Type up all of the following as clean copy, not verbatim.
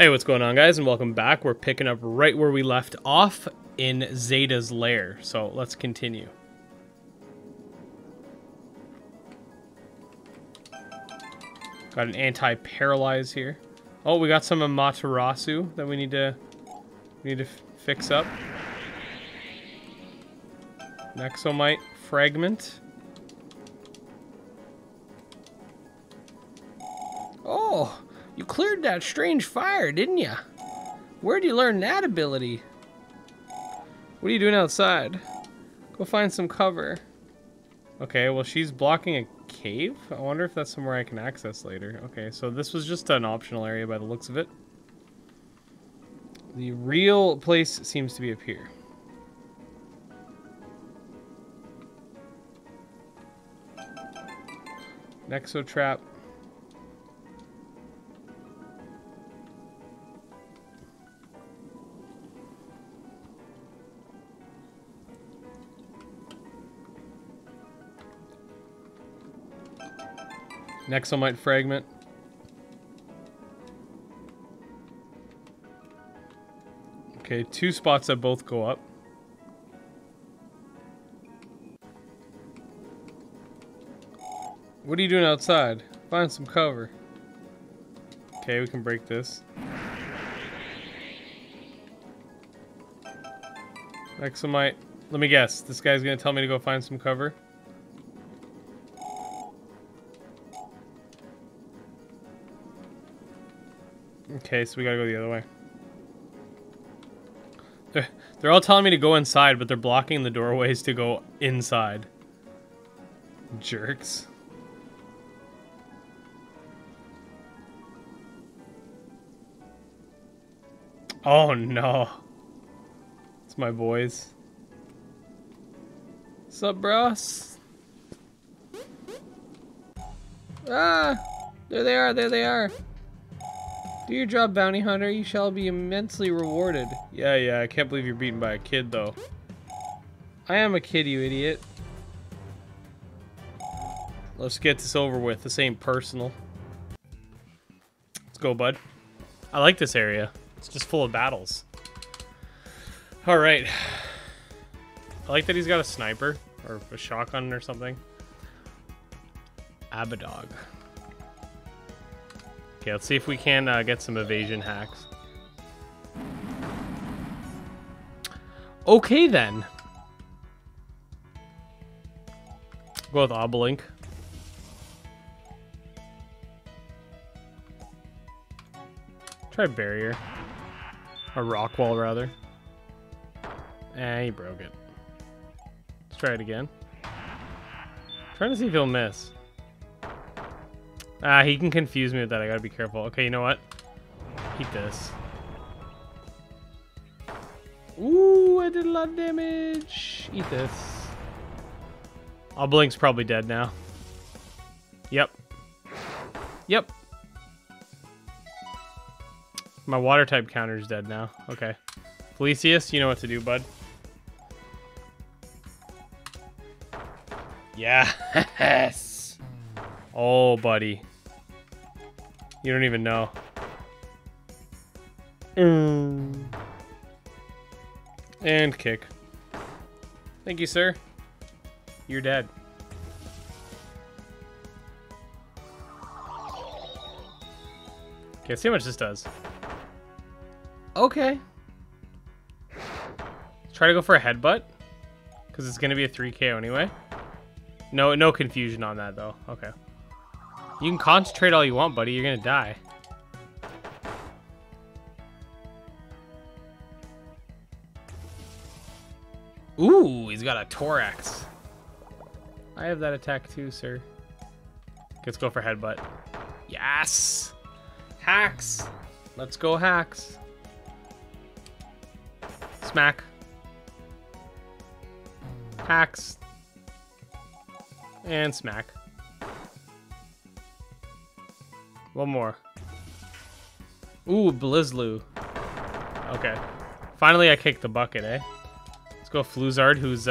Hey, what's going on, guys, and welcome back. We're picking up right where we left off in Zeta's lair, so let's continue. Got an anti-paralyze here. Oh, we got some Amaterasu that we need to fix up. Nexomite fragment. Oh! You cleared that strange fire, didn't ya? Where'd you learn that ability? What are you doing outside? Go find some cover. Okay, well, she's blocking a cave? I wonder if that's somewhere I can access later. Okay, so this was just an optional area by the looks of it. The real place seems to be up here. Nexo trap. Nexomite fragment. Okay, two spots that both go up. What are you doing outside? Find some cover. Okay, we can break this. Nexomite. Let me guess. This guy's gonna tell me to go find some cover. Okay, so we gotta go the other way. They're all telling me to go inside, but they're blocking the doorways to go inside. Jerks. Oh no. It's my boys. Sup, bros? Ah! There they are, there they are. Do your job, bounty hunter. You shall be immensely rewarded. Yeah, I can't believe you're beaten by a kid, though. I am a kid, you idiot. Let's get this over with. This ain't personal. Let's go, bud. I like this area. It's just full of battles. All right. I like that he's got a sniper or a shotgun or something. Abadog. Okay, let's see if we can get some evasion hacks. Okay, then. Go with Obolink. Try barrier. A rock wall, rather. Eh, he broke it. Let's try it again. I'm trying to see if he'll miss. Ah, he can confuse me with that. I gotta be careful. Okay, you know what? Eat this. Ooh, I did a lot of damage. Eat this. Obelink's probably dead now. Yep. Yep. My water type counter's dead now. Okay. Felicius, you know what to do, bud. Yes. Oh, buddy. You don't even know. And kick. Thank you, sir. You're dead. Okay, let's see how much this does. Okay. Let's try to go for a headbutt. Because it's going to be a 3KO anyway. No confusion on that, though. Okay. You can concentrate all you want, buddy. You're gonna die. Ooh, he's got a Thorax. I have that attack too, sir. Let's go for headbutt. Yes! Hacks! Let's go, hacks. Smack. Hacks. And smack. One more. Ooh, Blizzlu. Okay. Finally, I kicked the bucket, eh? Let's go Fluzard, who's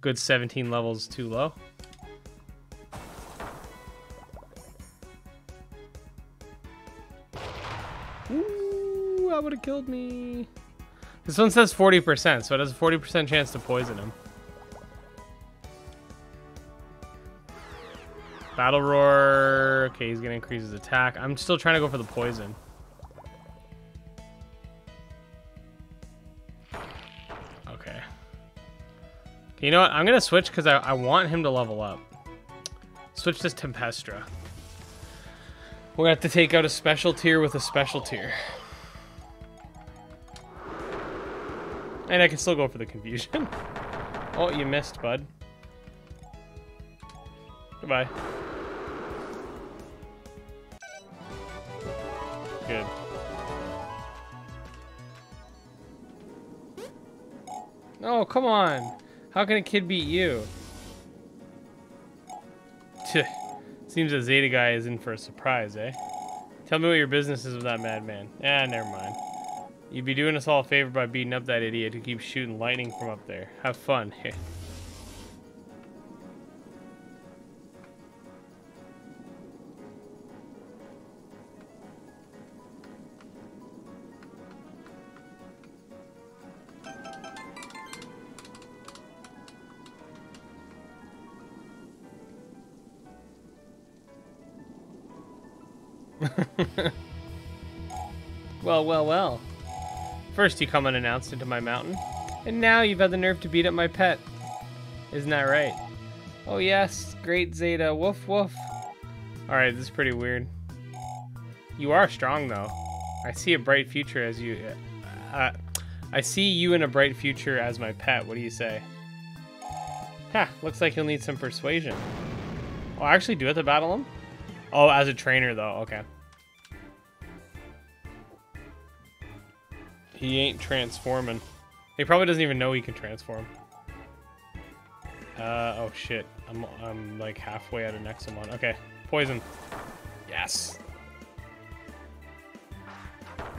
good 17 levels too low. that would have killed me. This one says 40%, so it has a 40% chance to poison him. Battle Roar. Okay, he's gonna increase his attack. I'm still trying to go for the poison. Okay. You know what? I'm gonna switch because I want him to level up. Switch this Tempestra. We're gonna have to take out a special tier with a special tier. And I can still go for the confusion. Oh, you missed, bud. Goodbye. Good. No, come on. How can a kid beat you? Tch. Seems the Zeta guy is in for a surprise, eh? Tell me what your business is with that madman. Ah, never mind. You'd be doing us all a favor by beating up that idiot who keeps shooting lightning from up there. Have fun. Well, well, well. First you come unannounced into my mountain, and now you've had the nerve to beat up my pet. Isn't that right? Oh yes, great Zeta. Woof woof. Alright, this is pretty weird. You are strong though. I see a bright future as you... I see you in a bright future as my pet. What do you say? Ha, looks like you'll need some persuasion. Oh, I actually do have to battle him? Oh, as a trainer though, okay. He ain't transforming. He probably doesn't even know he can transform. Oh shit. I'm like halfway out of Nexomon. Okay, poison. Yes.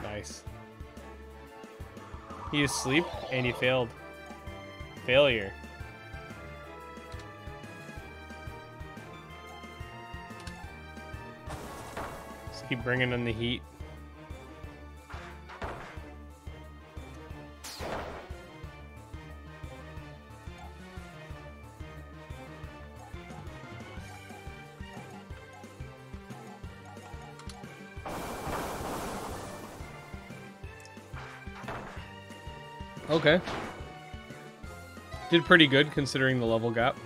Nice. He used sleep and he failed. Failure. Just keep bringing in the heat. Okay. Did pretty good considering the level gap.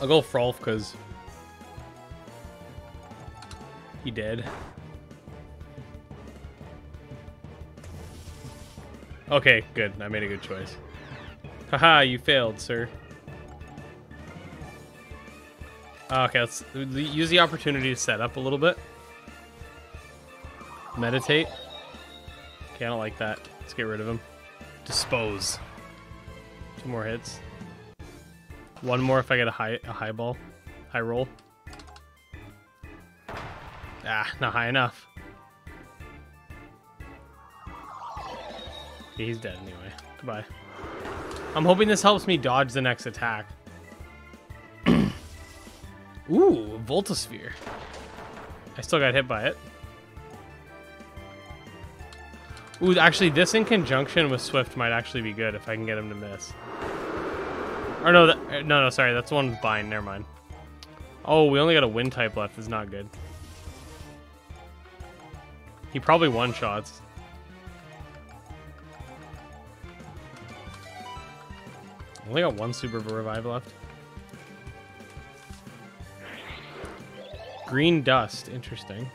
I'll go Frolf because he dead. Okay, good. I made a good choice. Haha, you failed, sir. Okay, let's use the opportunity to set up a little bit. Meditate. Okay, I don't like that. Let's get rid of him. Dispose. Two more hits. One more if I get a high roll. Ah, not high enough. Okay, he's dead anyway. Goodbye. I'm hoping this helps me dodge the next attack. Ooh, Voltasphere. I still got hit by it. Ooh, actually, this in conjunction with Swift might actually be good if I can get him to miss. Or no, no, sorry, that's one with Bind, never mind. Oh, we only got a Wind type left, it's not good. He probably one-shots. Only got one Super Revive left. Green Dust, interesting.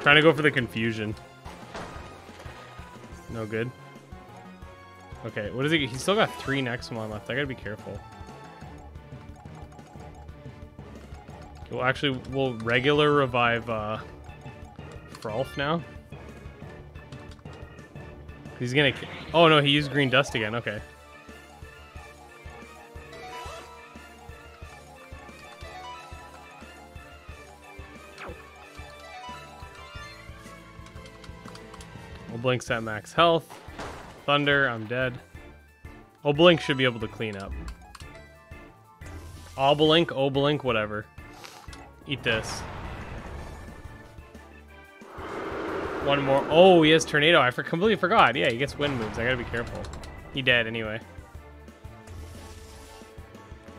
Trying to go for the confusion. No good. Okay, what is he? He's still got three Nexomon left. I gotta be careful. Okay, well, actually, we'll regular revive Frolf now. He's gonna. Oh no, he used Green Dust again. Okay. Blink's at max health. Thunder, I'm dead. Oblink should be able to clean up. Obolink, whatever. Eat this. One more. Oh, he has Tornado. I completely forgot. Yeah, he gets wind moves. I gotta be careful. He dead anyway.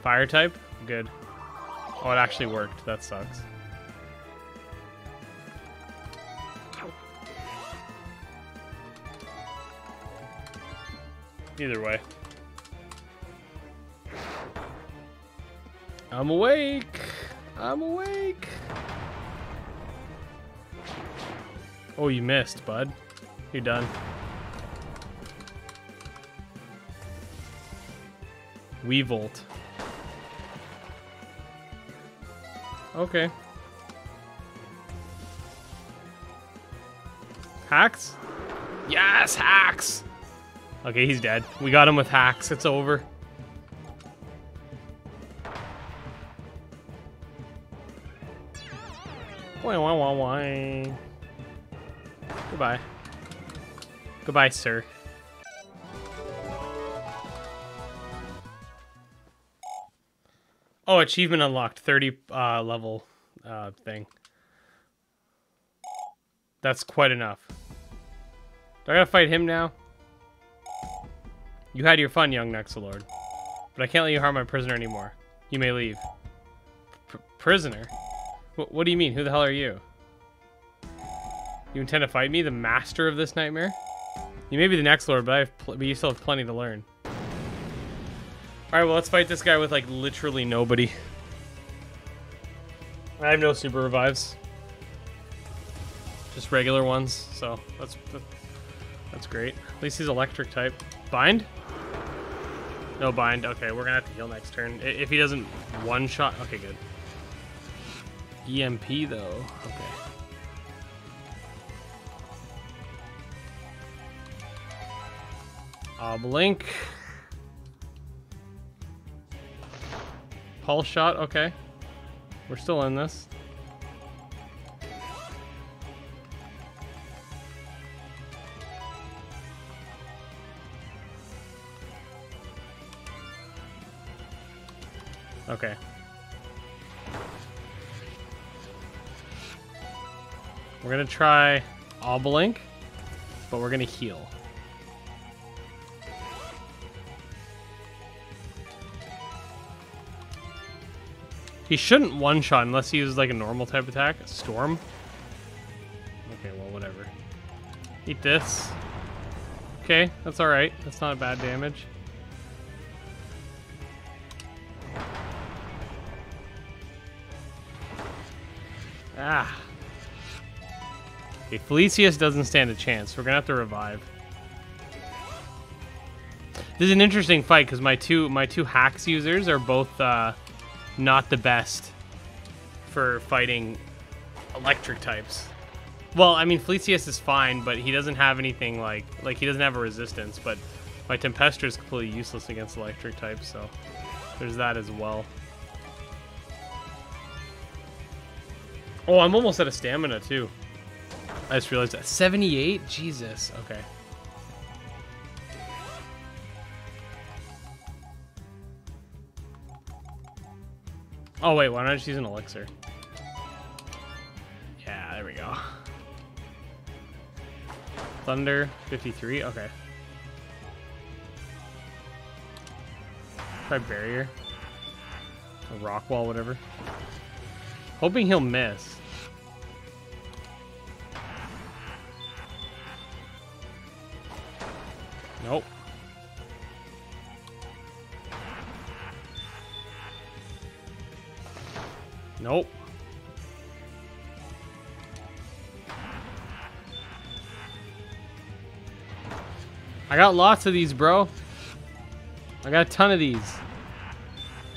Fire type? Good. Oh, it actually worked. That sucks. Either way. I'm awake. I'm awake. Oh, you missed, bud. You're done. Weevolt. Okay. Hacks? Yes, hacks! Okay, he's dead. We got him with hacks. It's over. Why? Goodbye. Goodbye, sir. Oh, achievement unlocked. 30 level thing. That's quite enough. Do I gotta fight him now? You had your fun, young Nexolord. But I can't let you harm my prisoner anymore. You may leave. Prisoner? What do you mean? Who the hell are you? You intend to fight me, the master of this nightmare? You may be the Nexolord, but you still have plenty to learn. Alright, well, let's fight this guy with, like, literally nobody. I have no super revives. Just regular ones, so that's great. At least he's electric type. Bind? No bind. Okay, we're gonna have to heal next turn. If he doesn't one-shot... Okay, good. EMP, though. Okay. Oblink. Pulse shot, okay. We're still in this. Okay. We're gonna try Oblink, but we're gonna heal. He shouldn't one-shot unless he uses, like, a normal type attack. A storm? Okay, well, whatever. Eat this. Okay, that's alright. That's not bad damage. Ah. Okay, Felicius doesn't stand a chance. We're gonna have to revive. This is an interesting fight, because my two hacks users are both, not the best for fighting electric types. Well, I mean, Felicius is fine, but he doesn't have anything like he doesn't have a resistance, but my Tempestra is completely useless against electric types, so there's that as well. Oh, I'm almost out of stamina too. I just realized that. 78? Jesus. Okay. Oh, wait, why don't I just use an elixir? Yeah, there we go. Thunder, 53, okay. Try barrier. A rock wall, whatever. Hoping he'll miss. Nope. Nope. I got lots of these, bro. I got a ton of these.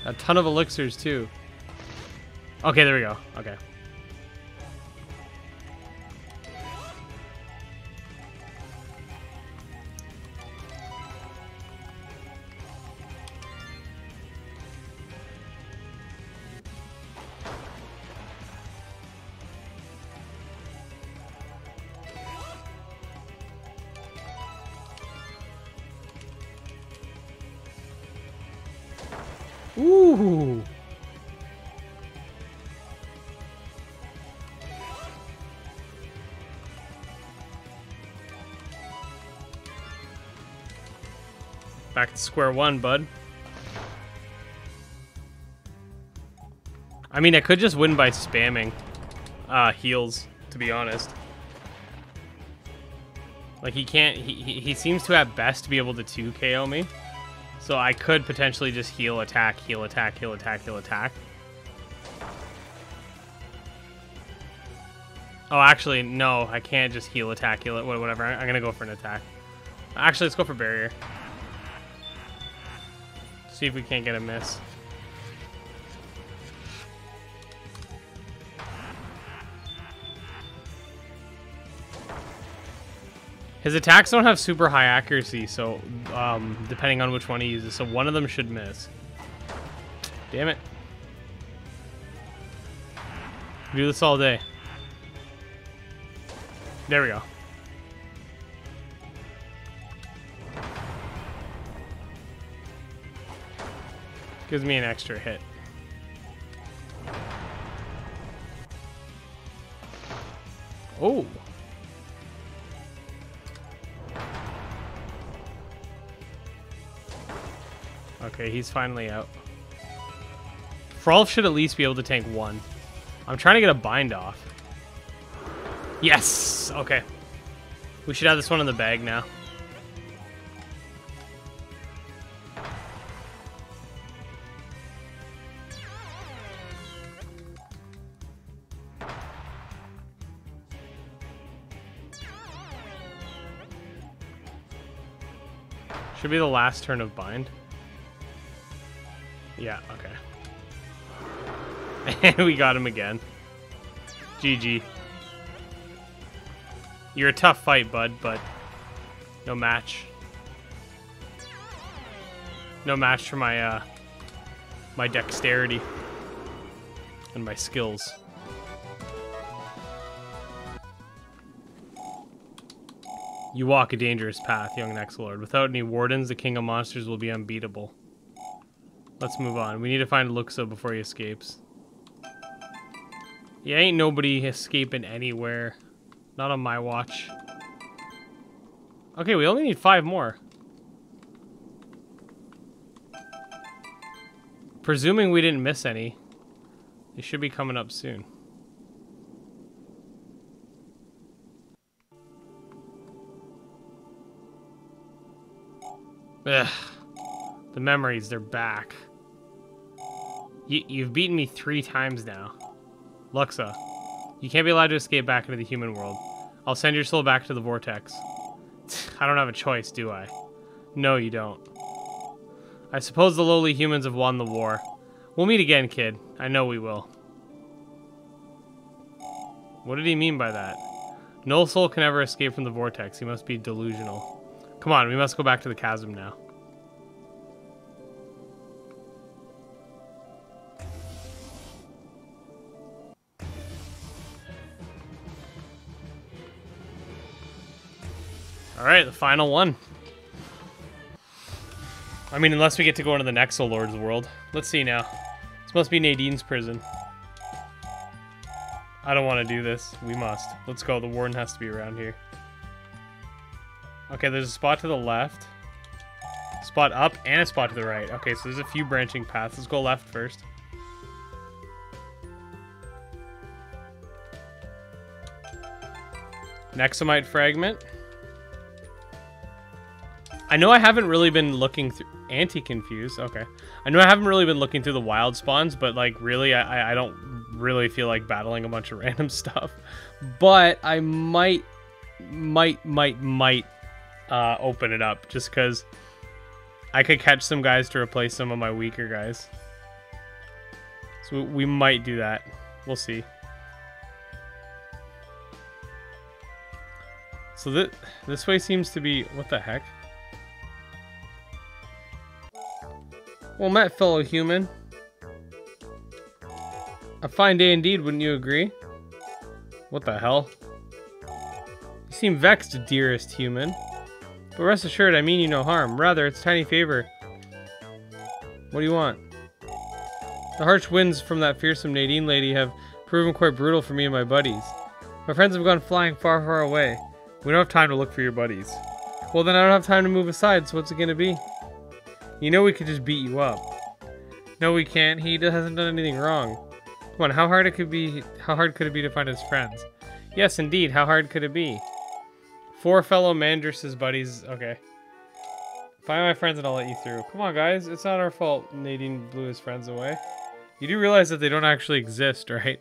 A ton of elixirs, too. Okay, there we go. Okay. Back to square one, bud. I mean, I could just win by spamming heals, to be honest. Like, he can't... He seems to, at best, be able to 2KO me. So I could potentially just heal, attack, heal, attack, heal, attack, heal, attack. Oh, actually, no. I can't just heal, attack, heal, whatever. I'm going to go for an attack. Actually, let's go for barrier. See if we can't get a miss. His attacks don't have super high accuracy, so depending on which one he uses, so one of them should miss. Damn it. We do this all day. There we go. Gives me an extra hit. Oh. Okay, he's finally out. Frolf should at least be able to tank one. I'm trying to get a bind off. Yes! Okay. We should have this one in the bag now. Should be the last turn of bind. Yeah, okay. And we got him again. GG. You're a tough fight, bud, but no match. No match for my my dexterity and my skills. You walk a dangerous path, young Nexolord. Without any wardens, the king of monsters will be unbeatable. Let's move on. We need to find Luxa before he escapes. Yeah, ain't nobody escaping anywhere. Not on my watch. Okay, we only need 5 more. Presuming we didn't miss any, they should be coming up soon. Ugh. The memories, they're back. You've beaten me 3 times now. Luxa, you can't be allowed to escape back into the human world. I'll send your soul back to the vortex. I don't have a choice, do I? No, you don't. I suppose the lowly humans have won the war. We'll meet again, kid. I know we will. What did he mean by that? No soul can ever escape from the vortex. He must be delusional. Come on, we must go back to the chasm now. Alright, the final one. I mean, unless we get to go into the Nexolord's world. Let's see now. This must be Nadine's prison. I don't want to do this. We must. Let's go. The warden has to be around here. Okay, there's a spot to the left. Spot up and a spot to the right. Okay, so there's a few branching paths. Let's go left first. Nexomite fragment. I know I haven't really been looking through... Anti-confused, okay. I know I haven't really been looking through the wild spawns, but, like, really, I don't really feel like battling a bunch of random stuff. But I might open it up, just because I could catch some guys to replace some of my weaker guys. So we might do that. We'll see. So this way seems to be... What the heck? Well met, fellow human. A fine day indeed, wouldn't you agree? What the hell? You seem vexed, dearest human. But rest assured, I mean you no harm. Rather, it's a tiny favor. What do you want? The harsh winds from that fearsome Nadine lady have proven quite brutal for me and my buddies. My friends have gone flying far, far away. We don't have time to look for your buddies. Well, then I don't have time to move aside, so what's it going to be? You know we could just beat you up. No, we can't. He hasn't done anything wrong. Come on, how hard could it be to find his friends? Yes, indeed. How hard could it be? Four fellow Mandris' buddies. Okay. Find my friends and I'll let you through. Come on, guys. It's not our fault Nadine blew his friends away. You do realize that they don't actually exist, right?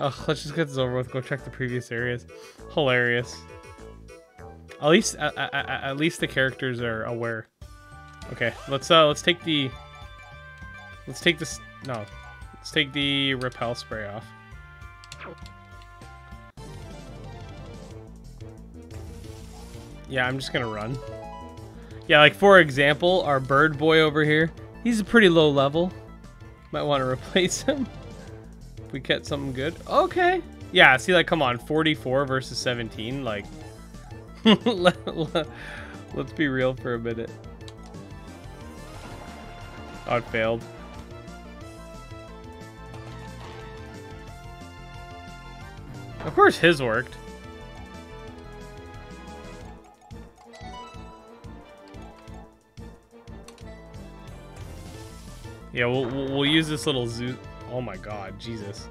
Ugh, let's just get this over with. Go check the previous areas. Hilarious. At least the characters are aware. Okay, let's take the repel spray off. Yeah, I'm just gonna run. Yeah, like for example, our bird boy over here, he's a pretty low level. Might want to replace him. If we get something good. Okay. Yeah, see, like, come on, 44 versus 17, like. Let's be real for a minute. Oh, it failed. Of course his worked. Yeah, we'll use this little Zeus. Oh my god, Jesus.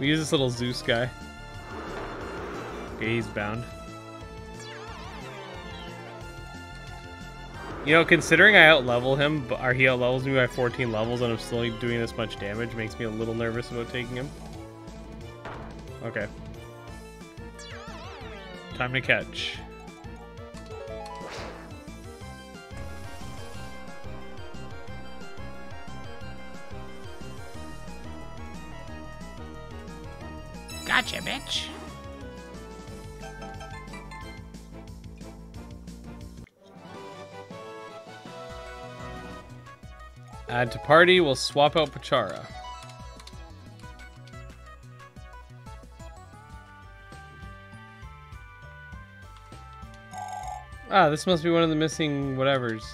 We'll use this little Zeus guy. Okay, he's bound. You know, considering I outlevel him, or he outlevels me by 14 levels, and I'm still doing this much damage, makes me a little nervous about taking him. Okay. Time to catch. Gotcha, bitch. Add to party, we'll swap out Pachara. Ah, this must be one of the missing whatevers.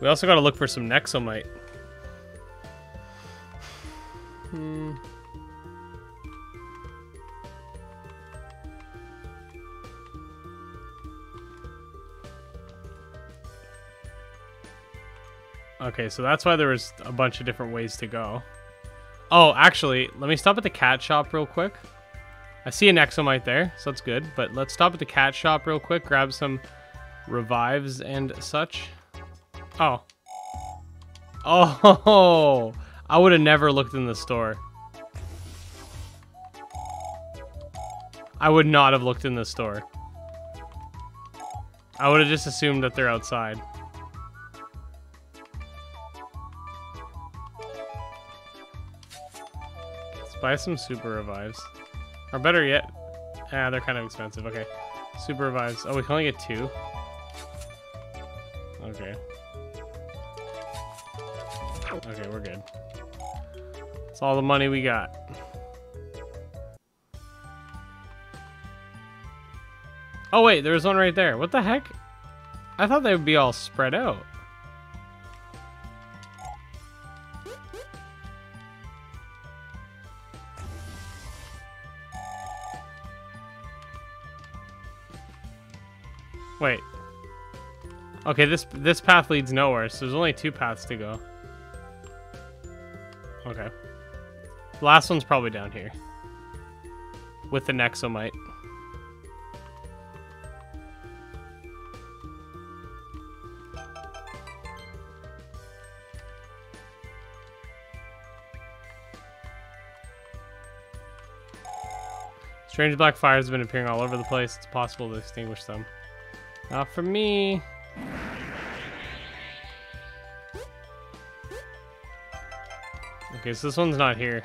We also gotta look for some Nexomite. Okay, so that's why there was a bunch of different ways to go. Oh, actually, let me stop at the cat shop real quick. I see a Nexomite there, so that's good. But let's stop at the cat shop real quick, grab some revives and such. Oh. Oh, I would have never looked in the store. I would not have looked in the store. I would have just assumed that they're outside. Buy some super revives, or better yet, they're kind of expensive. Okay, super revives. Oh, we can only get 2. Okay. Okay, we're good. That's all the money we got. Oh wait, there's one right there. What the heck? I thought they would be all spread out. Wait. Okay, this path leads nowhere, so there's only 2 paths to go. Okay. The last one's probably down here. With the Nexomite. Strange black fires have been appearing all over the place. It's possible to extinguish them. Not for me. Okay, so this one's not here.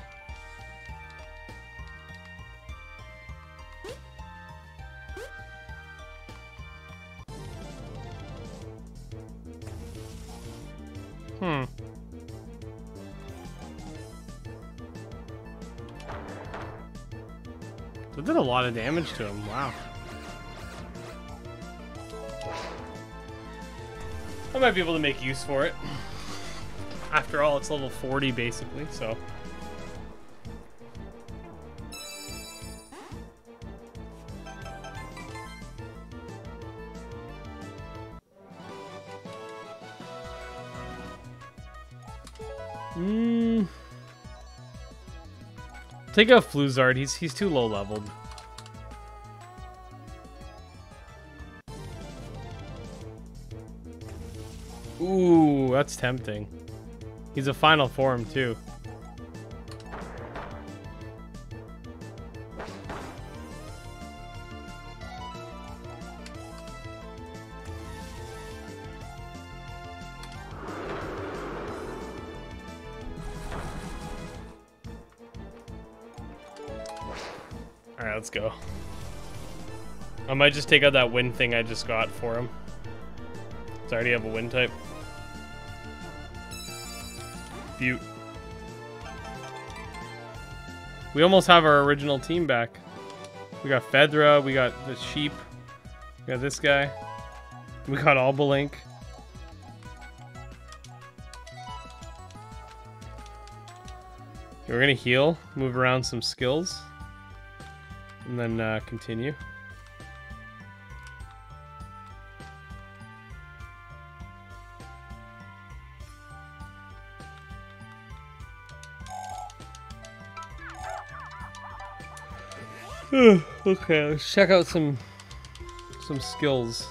That did a lot of damage to him. Wow. I might be able to make use for it. After all, it's level 40 basically, so. Take a Fluzard. He's too low leveled. Ooh, that's tempting. He's a final form too. Alright, let's go. I might just take out that wind thing I just got for him. So I already have a wind type. Butte. We almost have our original team back. We got Fedra, we got the sheep, we got this guy, we got Obolink. Okay, we're gonna heal, move around some skills. And then continue. Okay, let's check out some skills.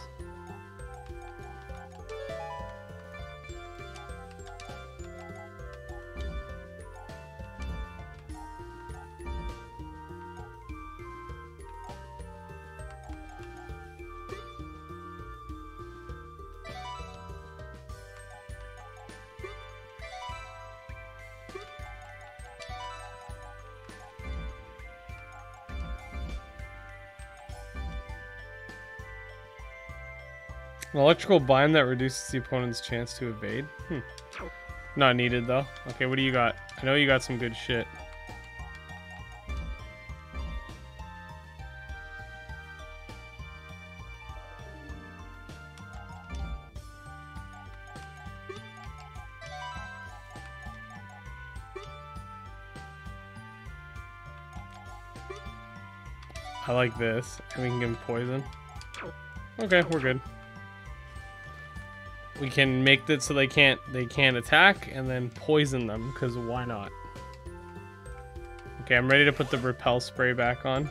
An electrical bind that reduces the opponent's chance to evade. Not needed though. Okay, what do you got? I know you got some good shit. I like this. And we can give him poison. Okay, we're good. We can make it so they can't attack, and then poison them, because why not? Okay, I'm ready to put the repel spray back on.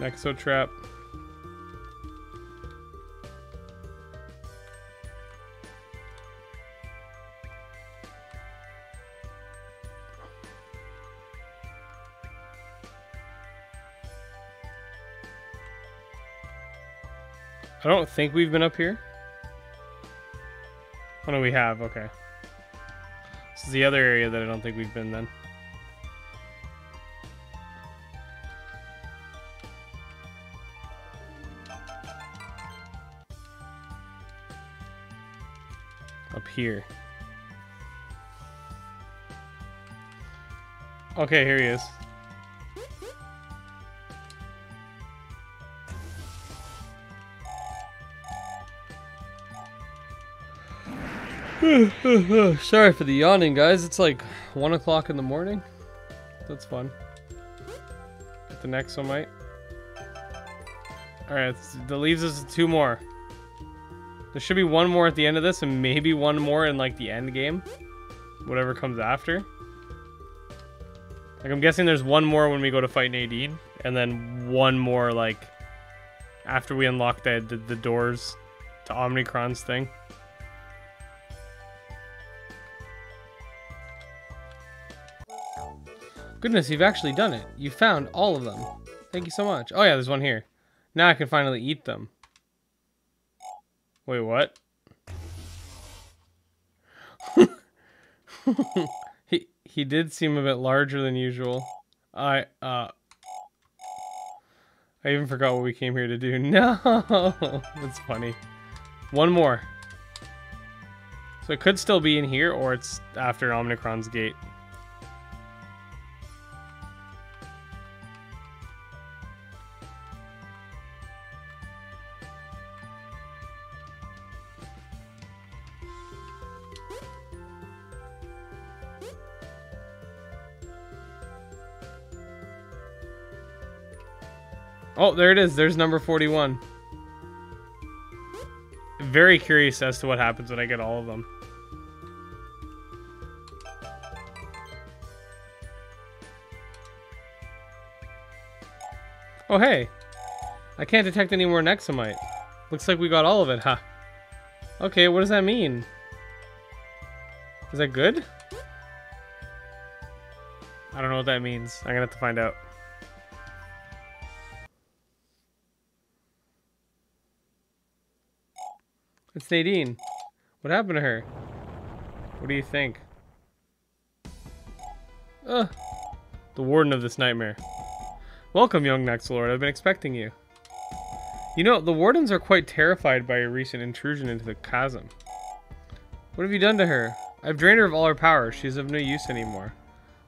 Nexo trap. I don't think we've been up here. Oh no, we have, okay. This is the other area that I don't think we've been then. Up here. Okay, here he is. Sorry for the yawning, guys. It's like 1 o'clock in the morning. That's fun. Get the Nexomite. Alright, that leaves us with 2 more. There should be 1 more at the end of this, and maybe 1 more in like the end game. Whatever comes after. Like, I'm guessing there's 1 more when we go to fight Nadine, and then 1 more like after we unlock the doors to Omnicron's thing. Goodness, you've actually done it. You found all of them. Thank you so much. Oh yeah, there's 1 here. Now I can finally eat them. Wait, what? He did seem a bit larger than usual. I even forgot what we came here to do. No! That's funny. 1 more. So it could still be in here, or it's after Omnicron's gate. Oh, there it is. There's number 41. Very curious as to what happens when I get all of them. Oh, hey. I can't detect any more Nexomite. Looks like we got all of it, huh? Okay, what does that mean? Is that good? I don't know what that means. I'm gonna have to find out. It's Nadine. What happened to her? What do you think? Ugh. The warden of this nightmare. Welcome, young Nexolord. I've been expecting you. You know, the wardens are quite terrified by your recent intrusion into the chasm. What have you done to her? I've drained her of all her power. She's of no use anymore.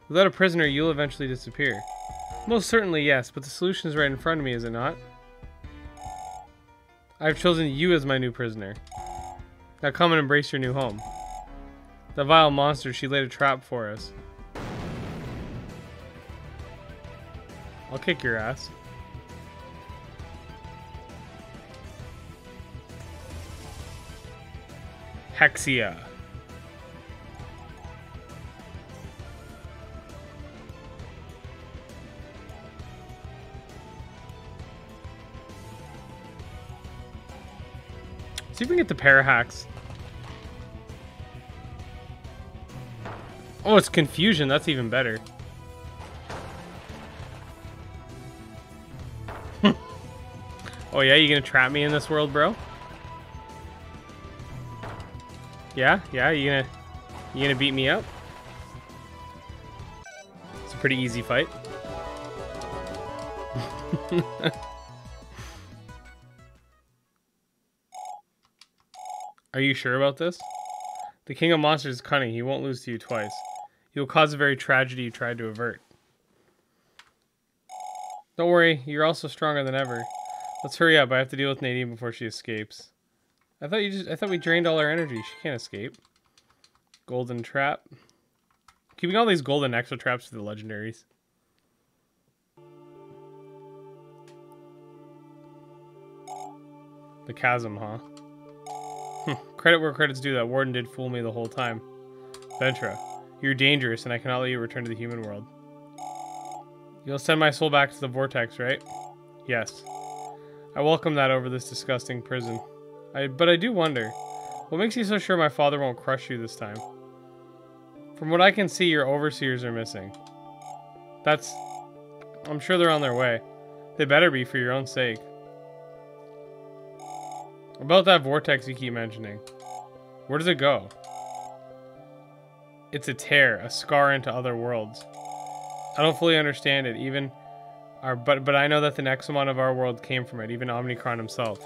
Without a prisoner, you'll eventually disappear. Most certainly, yes, but the solution is right in front of me, is it not? I've chosen you as my new prisoner. Now come and embrace your new home. The vile monster, she laid a trap for us. I'll kick your ass. Hexia. See if we can get the parahacks. Oh, it's confusion. That's even better. Oh yeah, you gonna trap me in this world, bro? Yeah, you gonna beat me up? It's a pretty easy fight. Are you sure about this? The King of Monsters is cunning. He won't lose to you twice. You'll cause the very tragedy you tried to avert. Don't worry, you're also stronger than ever. Let's hurry up. I have to deal with Nadine before she escapes. I thought we drained all our energy. She can't escape. Golden trap. Keeping all these golden extra traps for the legendaries. The chasm, huh? Credit where credit's due. That warden did fool me the whole time. Ventra, you're dangerous, and I cannot let you return to the human world. You'll send my soul back to the vortex, right? Yes. I welcome that over this disgusting prison. But I do wonder, what makes you so sure my father won't crush you this time? From what I can see, your overseers are missing. I'm sure they're on their way. They better be, for your own sake. About that vortex you keep mentioning. Where does it go? It's a tear, a scar into other worlds. I don't fully understand it, but I know that the Nexomon of our world came from it, even Omnicron himself.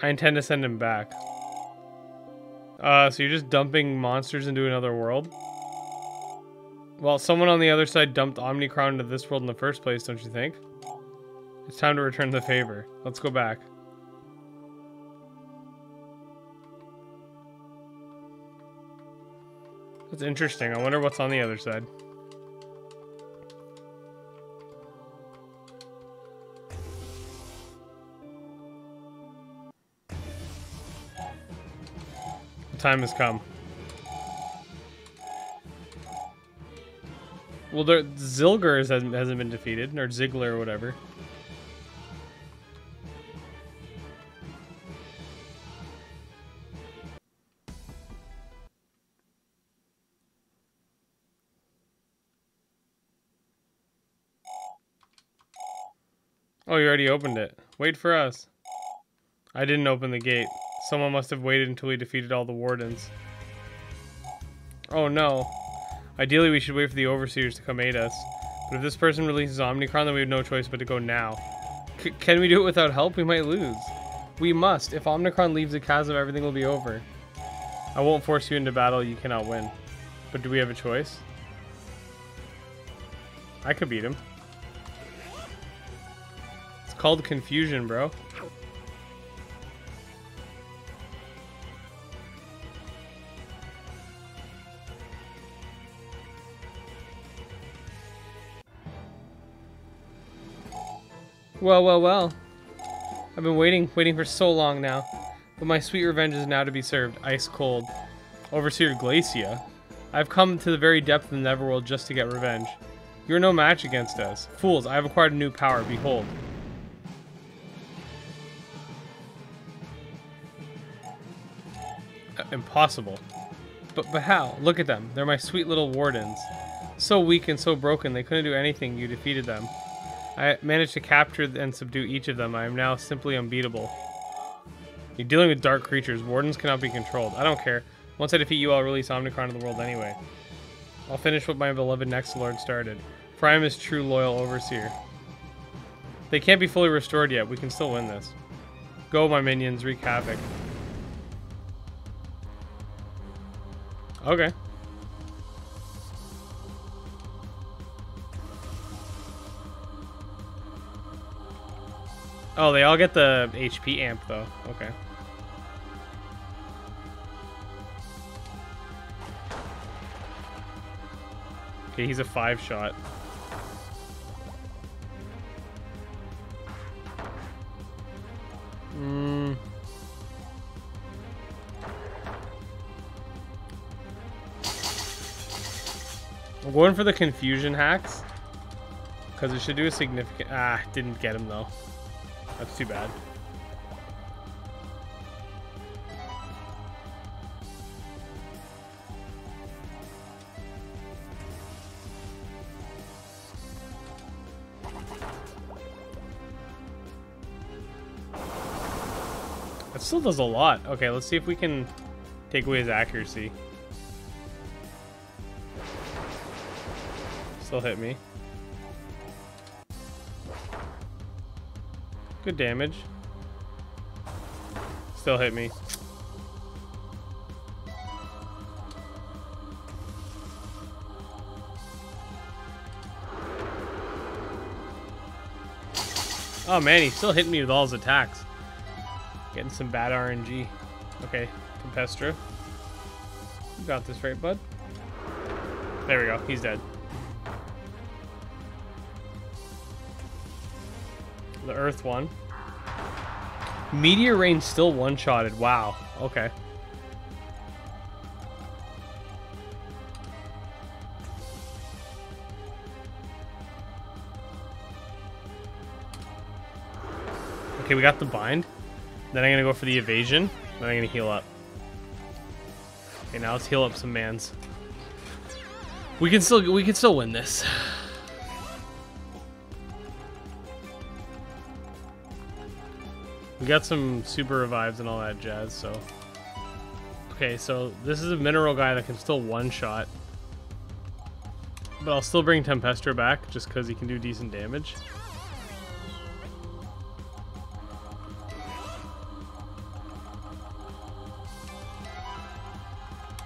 I intend to send him back. So you're just dumping monsters into another world? Well, someone on the other side dumped Omnicron into this world in the first place, don't you think? It's time to return the favor. Let's go back. That's interesting. I wonder what's on the other side. Time has come. Well, Ziggler hasn't been defeated, or Ziggler or whatever. Oh, you already opened it. Wait for us. I didn't open the gate. Someone must have waited until we defeated all the wardens. Oh no. Ideally, we should wait for the overseers to come aid us. But if this person releases Omnicron, then we have no choice but to go now. Can we do it without help? We might lose. We must. If Omnicron leaves the chasm, everything will be over. I won't force you into battle. You cannot win. But do we have a choice? I could beat him. It's called confusion, bro. Well, well, well. I've been waiting for so long now. But my sweet revenge is now to be served, ice cold. Overseer Glacia, I've come to the very depth of the Netherworld just to get revenge. You're no match against us. Fools, I have acquired a new power, behold. Impossible. But how? Look at them. They're my sweet little wardens. So weak and so broken, they couldn't do anything. You defeated them. I managed to capture and subdue each of them. I am now simply unbeatable. You're dealing with dark creatures. Wardens cannot be controlled. I don't care. Once I defeat you, I'll release Omnicron to the world anyway. I'll finish what my beloved Nexolord started. For I am his true loyal overseer. They can't be fully restored yet. We can still win this. Go, my minions. Wreak havoc. Okay. Oh, they all get the HP amp, though. Okay. Okay, he's a 5-shot. I'm going for the confusion hacks. Because it should do a significant... Ah, didn't get him, though. That's too bad. That still does a lot. Okay, let's see if we can take away his accuracy. Still hit me. Good damage. Still hit me. Oh man, he's still hitting me with all his attacks. Getting some bad RNG. Okay, Tempestra. You got this right, bud? There we go, he's dead. The Earth one. Meteor Rain still one-shotted. Wow. Okay. Okay, we got the bind. Then I'm going to go for the evasion. Then I'm going to heal up. Okay, now let's heal up some mans. We can still win this. We got some super revives and all that jazz, so... Okay, so this is a mineral guy that can still one-shot. But I'll still bring Tempestra back, just because he can do decent damage.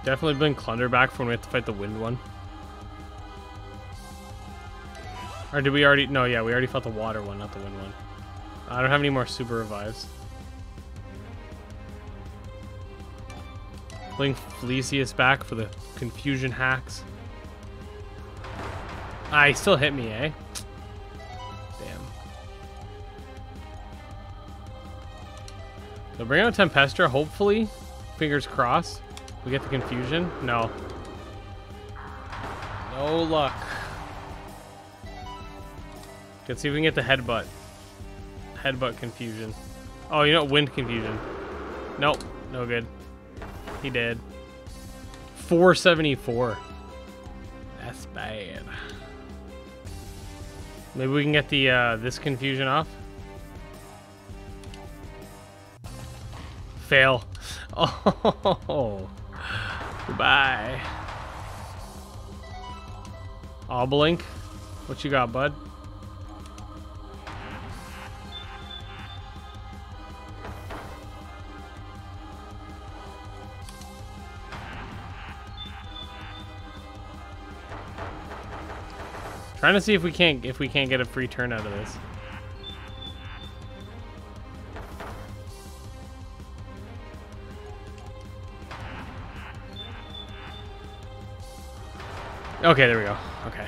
Definitely bring Clunder back for when we have to fight the Wind one. Or did we already... No, yeah, we already fought the Water one, not the Wind one. I don't have any more super revives. Bring Felicius back for the confusion hacks. Ah, he still hit me, eh? Damn. So bring out Tempestra, hopefully. Fingers crossed. We get the confusion. No. No luck. Let's see if we can get the headbutt. Headbutt confusion. Oh, you know, wind confusion. Nope, no good. He did. 474. That's bad. Maybe we can get the this confusion off. Fail. Oh, goodbye. Obolink, what you got, bud? Trying to see if we can't get a free turn out of this. Okay, there we go. Okay.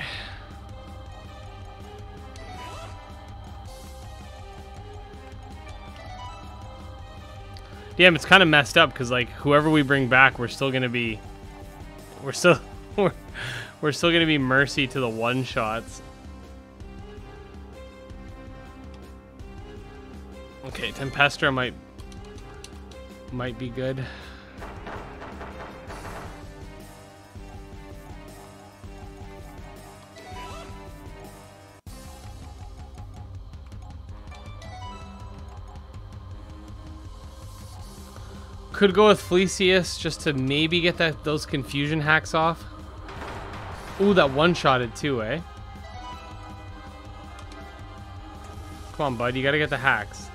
Damn, it's kind of messed up because like whoever we bring back, we're still gonna be mercy to the one shots. Okay, Tempestra might be good. Could go with Felicius just to maybe get that those confusion hacks off. Ooh, that one-shotted too, eh? Come on, bud, you gotta get the hacks.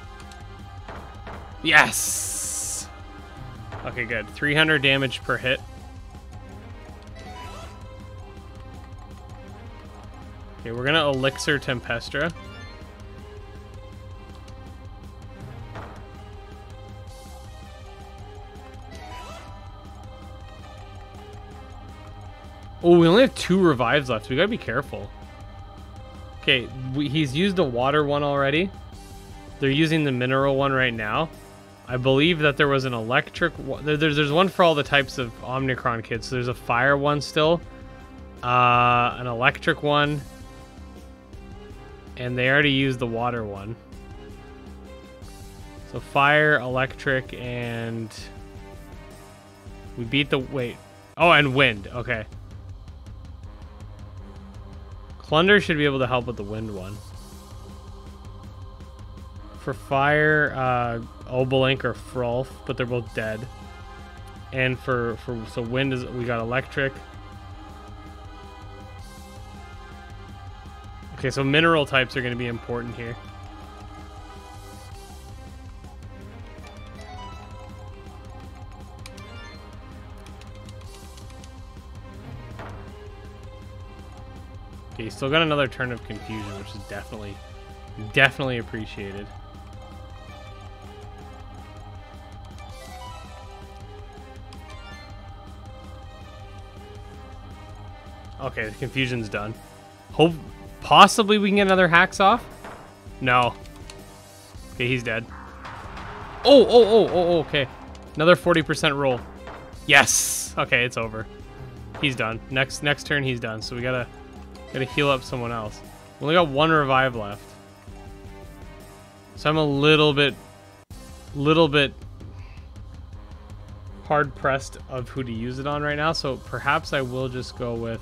Yes! Okay, good. 300 damage per hit. Okay, we're gonna elixir Tempestra. Oh, we only have 2 revives left. We gotta be careful. Okay, he's used the water one already. They're using the mineral one right now. I believe that there was an electric one. There's one for all the types of Omnicron kids. So there's a fire one still. An electric one. And they already used the water one. So fire, electric, and... We beat the... Wait. Oh, and wind. Okay. Plunder should be able to help with the wind one. For fire, Obolink or Frolf, but they're both dead. And so wind is, we got electric. Okay, so mineral types are going to be important here. Okay, still got another turn of confusion, which is definitely appreciated. Okay, the confusion's done. Hope possibly we can get another hacks off. No. Okay, he's dead. Oh, okay. Another 40% roll. Yes. Okay, it's over. He's done. Next turn he's done. So we gotta heal up someone else. We only got 1 revive left. So I'm a little bit hard pressed of who to use it on right now. So perhaps I will just go with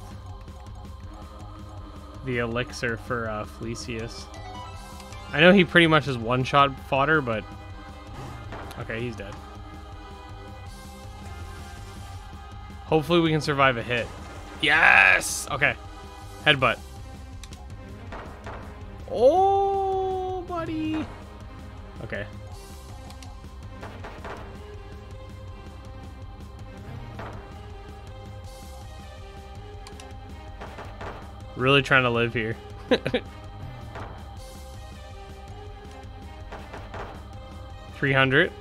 the elixir for Felicius. I know he pretty much is one-shot fodder, but okay, he's dead. Hopefully we can survive a hit. Yes! Okay. Headbutt. Oh, buddy. Okay. Really trying to live here. $300.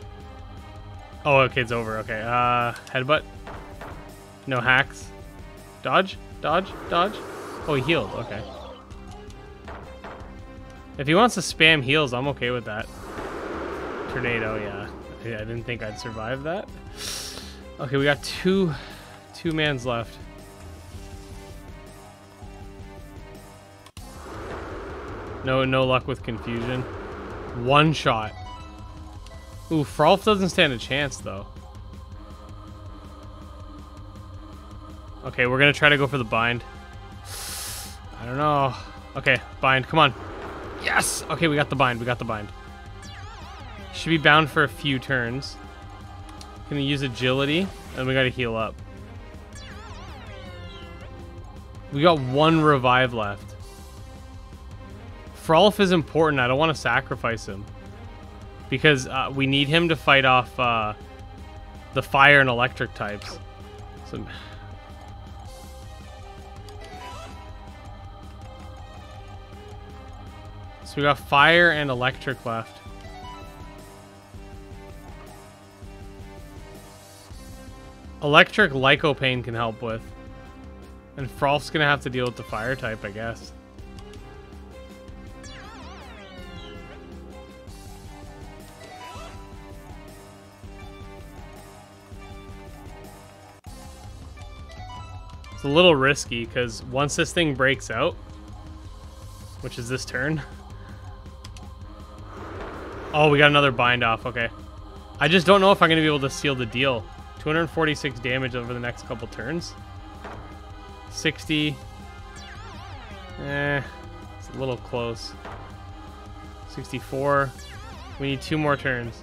Oh, okay, it's over. Okay. Headbutt. No hacks. Dodge. Dodge. Dodge. Oh, he healed. Okay. If he wants to spam heals, I'm okay with that. Tornado, yeah. I didn't think I'd survive that. Okay, we got two mans left. No luck with confusion. One shot. Ooh, Frolf doesn't stand a chance though. Okay, we're gonna try to go for the bind. I don't know. Okay, bind. Come on. Yes! Okay, we got the bind. We got the bind. Should be bound for a few turns. Gonna use agility, and we gotta heal up. We got 1 revive left. Frolf is important. I don't want to sacrifice him. Because we need him to fight off the fire and electric types. So... So we got fire and electric left. Electric lycopane can help with. And Frolf's gonna have to deal with the fire type, I guess. It's a little risky because once this thing breaks out, which is this turn. Oh, we got another bind off. Okay. I just don't know if I'm going to be able to seal the deal. 246 damage over the next couple turns. 60. It's a little close. 64. We need two more turns.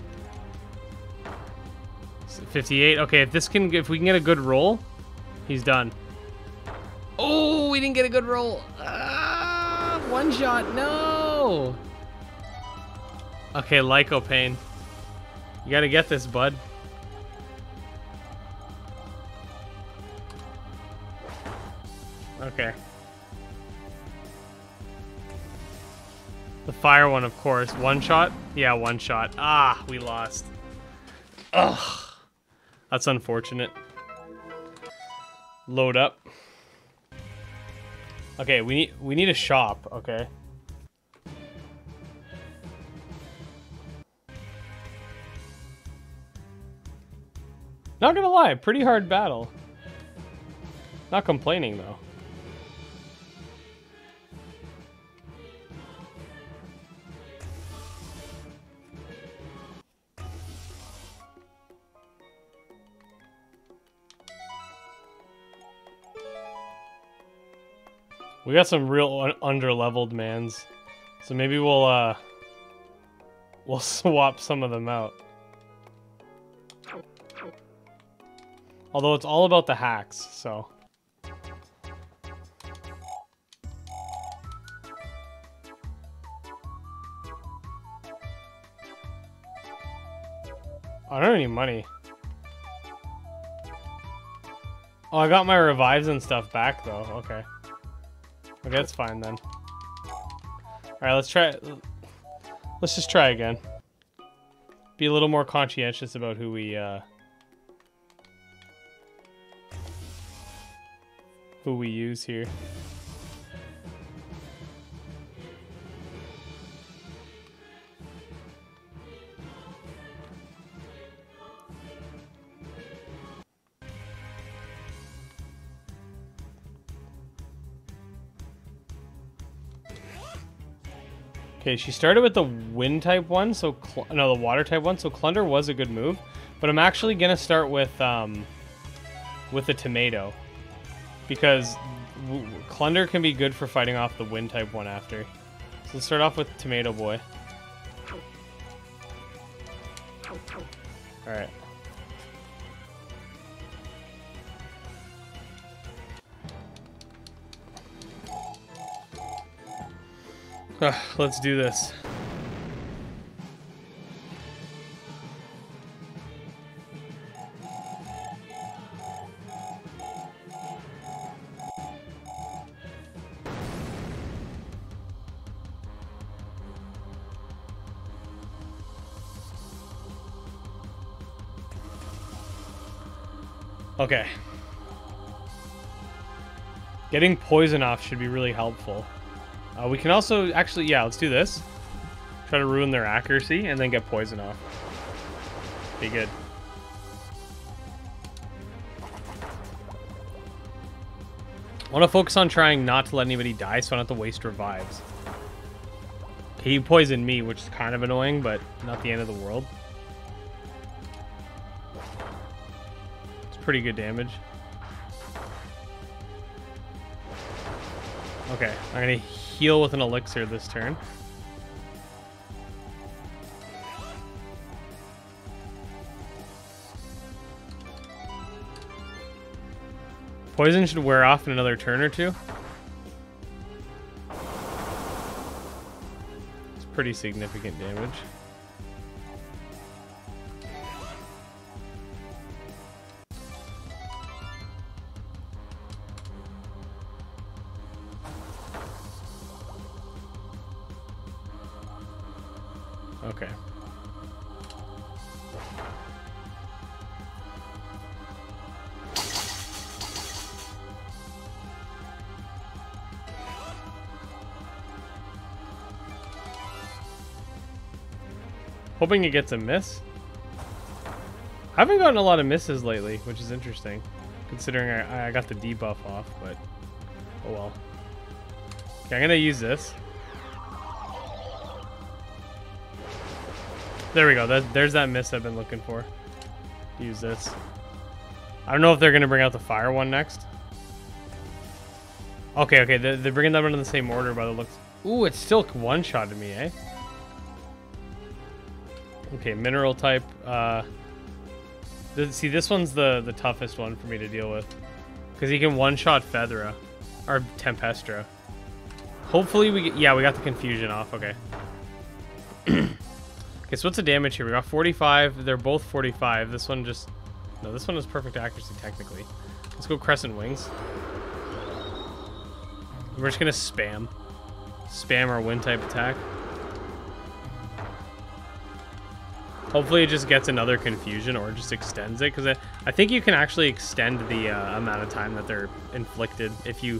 58. Okay, if we can get a good roll, he's done. Oh, we didn't get a good roll. One shot. No. Okay, Lycopane. You gotta get this, bud. Okay. The fire one, of course. One shot? Yeah, one shot. Ah, we lost. Ugh. That's unfortunate. Load up. Okay, we need a shop, okay. Not gonna lie, pretty hard battle. Not complaining though. We got some real under-leveled mans, so maybe we'll swap some of them out. Although it's all about the hacks, so. I don't have any money. Oh, I got my revives and stuff back though, okay. Okay, that's fine then. Alright, let's try. Let's just try again. Be a little more conscientious about who we use here. Okay, she started with the wind type one, so the water type one, so Clunder was a good move, but I'm actually gonna start with the tomato, because Clunder can be good for fighting off the wind type one after. So let's start off with Tomato Boy. All right. Let's do this. Okay. Getting poison off should be really helpful. We can also actually, yeah, let's do this. Try to ruin their accuracy and then get poison off. Be good. I want to focus on trying not to let anybody die so I don't have to waste revives. He poisoned me, which is kind of annoying, but not the end of the world. Pretty good damage. Okay, I'm gonna heal with an elixir this turn. Poison should wear off in another turn or two. It's pretty significant damage. Hoping it gets a miss. I haven't gotten a lot of misses lately, which is interesting. Considering I got the debuff off, but oh well. Okay, I'm gonna use this. There we go. There's that miss I've been looking for. Use this. I don't know if they're gonna bring out the fire one next. Okay, okay. They're bringing that one in the same order by the looks. Ooh, it's still one-shotted me, eh? Okay, mineral type. See, this one's the toughest one for me to deal with, because he can one-shot Fedra or Tempestra. Hopefully we get... Yeah, we got the confusion off. Okay. Okay, so what's the damage here? We got 45. They're both 45. This one just... No, this one is perfect accuracy, technically. Let's go Crescent Wings. We're just going to spam. Spam our wind-type attack. Hopefully it just gets another confusion or just extends it, because I think you can actually extend the amount of time that they're inflicted if you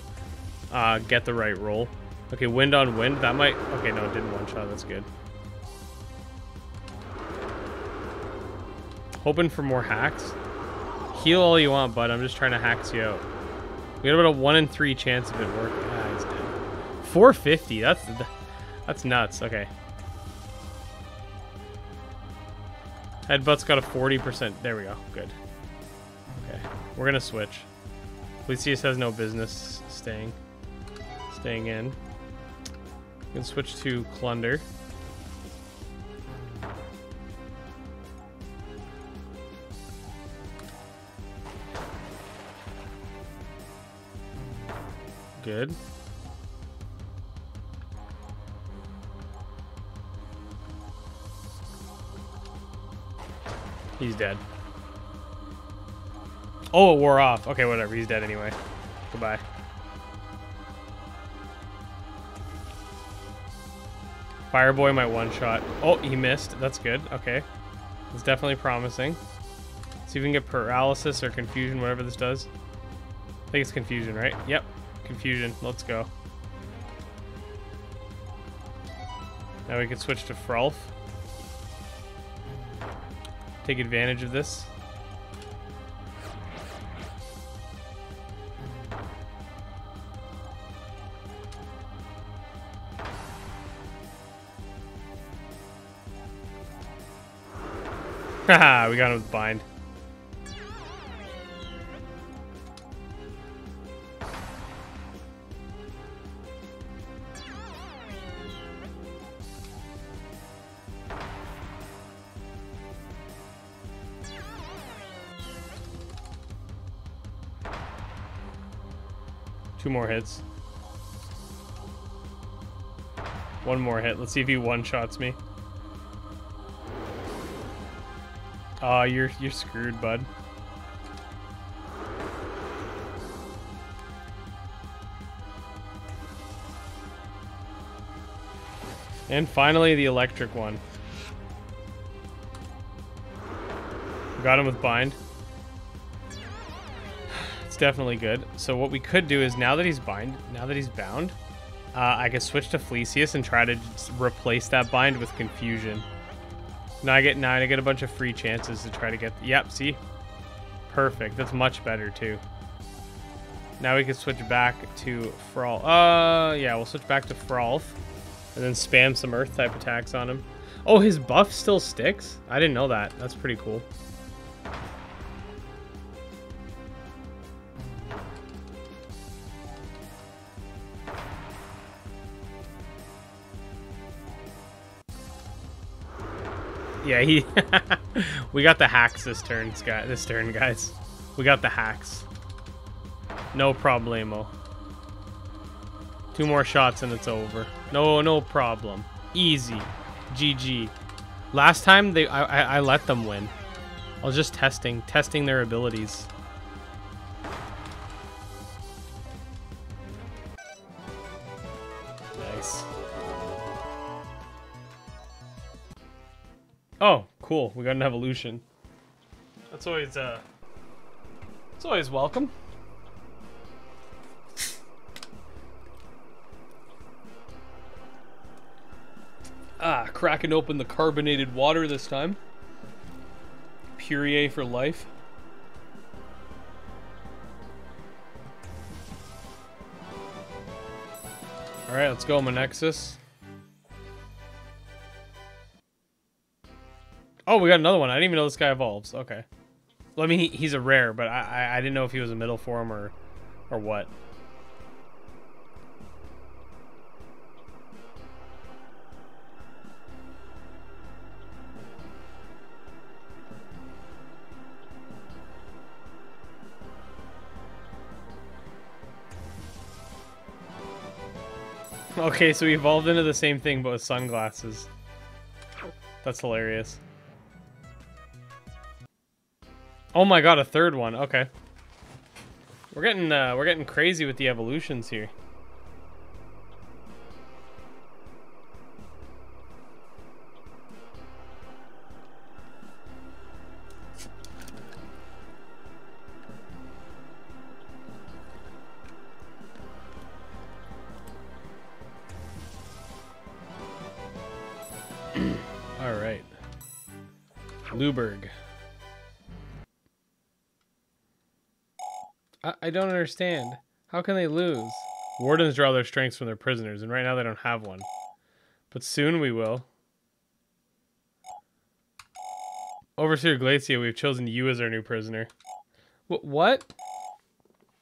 get the right roll. Okay, wind on wind. That might... Okay, no, it didn't one-shot. That's good. Hoping for more hacks. Heal all you want, bud. I'm just trying to hacks you out. We got about a 1 in 3 chance of it working. Ah, it's dead. 450. That's nuts. Okay. Headbutt's got a 40%. There we go. Good. Okay. We're gonna switch. Felicius has no business staying in. We can switch to Clunder. Good. He's dead. Oh, it wore off. Okay, whatever. He's dead anyway. Goodbye. Fireboy might one-shot. Oh, he missed. That's good. Okay. It's definitely promising. Let's see if we can get paralysis or confusion, whatever this does. I think it's confusion, right? Yep. Confusion. Let's go. Now we can switch to Frolf. Take advantage of this. Haha, we got him with bind. Two more hits. One more hit. Let's see if he one-shots me. Aw, you're screwed, bud. And finally, the electric one. Got him with bind. Definitely good. So what we could do is, now that he's bound, I can switch to Felicius and try to just replace that bind with confusion. Now I get a bunch of free chances to try to get. Yep, see, perfect. That's much better too. Now we can switch back to Frolf. Yeah, we'll switch back to Frolf and then spam some earth type attacks on him. Oh, his buff still sticks. I didn't know that. That's pretty cool. Yeah, he. We got the hacks this turn, guys. We got the hacks. No problemo. Two more shots and it's over. No problem. Easy. GG. Last time I let them win. I was just testing their abilities. Nice. Oh, cool. We got an evolution. That's always it's always welcome. Ah, cracking open the carbonated water this time. Puree for life. Alright, let's go, Monexus. Oh, we got another one. I didn't even know this guy evolves. Okay. Well, I mean, he's a rare, but I didn't know if he was a middle form or what. Okay, so he evolved into the same thing, but with sunglasses. That's hilarious. Oh my god, a third one. Okay, we're getting crazy with the evolutions here. All right, Luberg. I don't understand. How can they lose? Wardens draw their strengths from their prisoners, and right now they don't have one. But soon we will. Overseer Glacia, we've chosen you as our new prisoner. What?